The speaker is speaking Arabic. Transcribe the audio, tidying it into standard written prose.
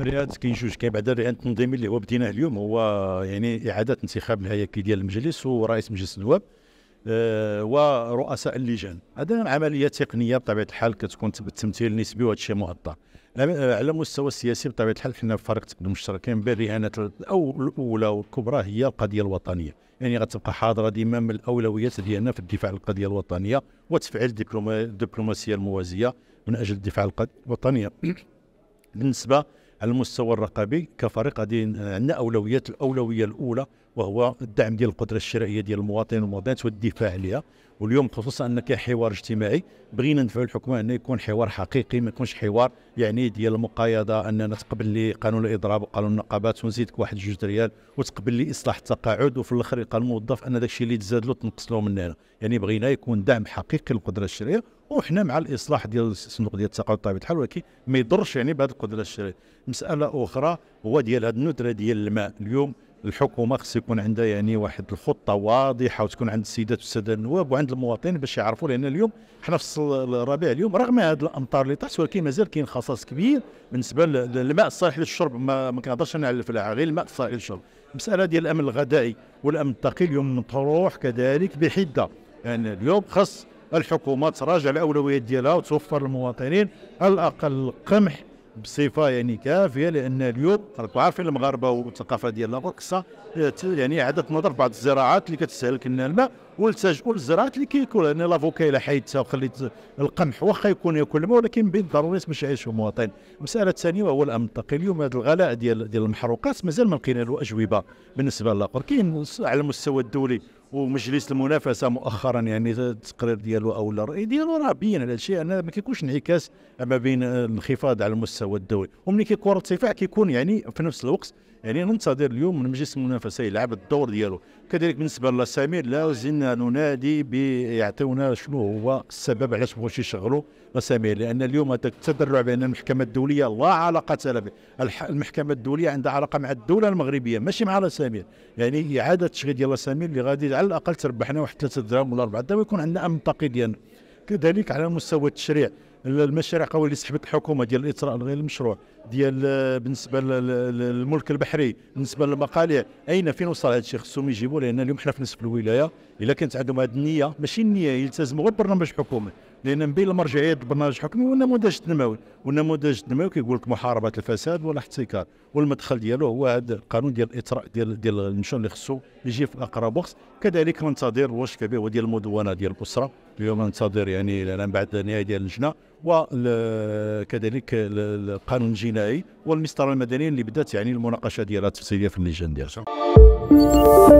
من الرئاسات كاين جوج، كاين بعد الرئاسه التنظيمي اللي هو بديناه اليوم، هو يعني اعاده انتخاب الهياكل ديال المجلس ورئيس مجلس النواب ورؤساء اللجان. هذا عمليه تقنيه بطبيعه الحال كتكون بالتمثيل النسبي وهذا الشيء معطى. على المستوى السياسي بطبيعه الحال حنا في فريق التقدم المشترك كاين بين الرهانات الاولى والكبرى هي القضيه الوطنيه، يعني غتبقى حاضره ديما من الاولويات ديالنا في الدفاع عن القضيه الوطنيه وتفعيل الدبلوماسيه الموازيه من اجل الدفاع عن القضيه الوطنيه. بالنسبه على المستوى الرقابي كفريق غادي عندنا اولويات، الاولويه الاولى وهو الدعم ديال القدره الشرائيه ديال المواطنين والمواطنات والدفاع عليها، واليوم خصوصا ان كاين حوار اجتماعي بغينا ندفعوا الحكومه انه يكون حوار حقيقي، ما يكونش حوار يعني ديال المقايضه ان نتقبل لي قانون الاضراب وقانون النقابات ونزيدك واحد جوج ريال وتقبل لي اصلاح التقاعد وفي الاخر يلقى الموظف ان داك الشيء اللي تزاد له تنقص له من هنا. يعني بغينا يكون دعم حقيقي للقدره الشرائيه، وحنا مع الاصلاح ديال الصندوق ديال التقاعد بطبيعه الحال، ولكن ما يضرش يعني بهذه القدره الشرائيه. مساله اخرى هو ديال هذه الندره ديال الماء. اليوم الحكومه خص يكون عندها يعني واحد الخطه واضحه وتكون عند السيدات والساده النواب وعند المواطنين باش يعرفوا، لان اليوم حنا في الربيع اليوم رغم هذه الامطار اللي طاحت ولكن مازال كاين خصاص كبير بالنسبه للماء الصالح للشرب. ما كنهضرش انا على الفلاحه، غير الماء الصالح للشرب. المساله ديال الامن الغذائي والامن الطاقي اليوم مطروح كذلك بحده، يعني اليوم خص الحكومه تراجع الاولويات ديالها وتوفر للمواطنين على الاقل قمح بصفه يعني كافيه، لان اليوم راكم عارفين المغاربه والثقافه ديالنا ناقصه، يعني اعاده نظر بعض الزراعات اللي كتستهلك لنا الماء والتجؤوا للزراعات اللي كياكلوا، لان لافوكا الا حيدتها وخليت القمح واخا يكون ياكل الماء ولكن بالضروري باش يعيش المواطن. المساله الثانيه وهو الامن الطاقي. اليوم هذا الغلاء ديال المحروقات مازال ما لقينا له اجوبه بالنسبه للاخر. كاين على المستوى الدولي ومجلس المنافسه مؤخرا يعني التقرير ديالو او الراي ديالو راه بين على الشيء ان ما كيكونش انعكاس ما بين الانخفاض على المستوى الدولي، وملي كيكون ارتفاع كيكون يعني في نفس الوقت. يعني ننتظر اليوم من مجلس المنافسه يلعب الدور ديالو. كذلك بالنسبه للسمير لا زلنا ننادي بيعطيونا شنو هو السبب علاش بغاوش يشغلوا السمير، لان اليوم هذاك التذرع بان المحكمه الدوليه لا علاقه لها به. المحكمه الدوليه عندها علاقه مع الدوله المغربيه ماشي مع السمير، يعني اعاده تشغيل ديال السمير اللي غادي على الاقل تربحنا واحد 3 دراهم ولا 4 دراهم ويكون عندنا امن طاقي ديالنا. كذلك على مستوى التشريع المشاريع القوية اللي سحبت الحكومه ديال الاطراء الغير المشروع ديال بالنسبه للملك البحري بالنسبه للمقاليع، اين فين وصل هذا الشيء؟ خصهم يجيبوا، لان اليوم حنا في نصف الولايه الا كانت عندهم هذه النيه، ماشي النيه يلتزموا غير برنامج حكومي، لان من بين المرجعيه ديال البرنامج الحكومي هو النموذج التنموي، والنموذج التنموي كيقول لك محاربه الفساد والاحتكار، والمدخل ديالو هو هذا القانون ديال الاطراء ديال المشروع اللي خصو يجي في اقرب وقت. كذلك ننتظر وشك به ديال المدونه ديال الاسره، اليوم ننتظر يعني بعد النهايه ديال اللجنه، وكذلك القانون الجنائي والمسطره المدنيه اللي بدات يعني المناقشه ديالها التفصيليه في اللجان ديالها.